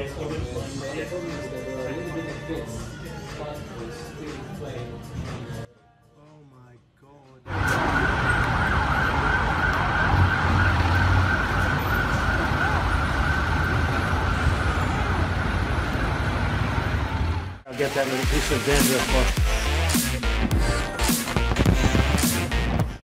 there's always a little bit of this, but we're still playing. Oh my God. I'll get that little piece of dandruff.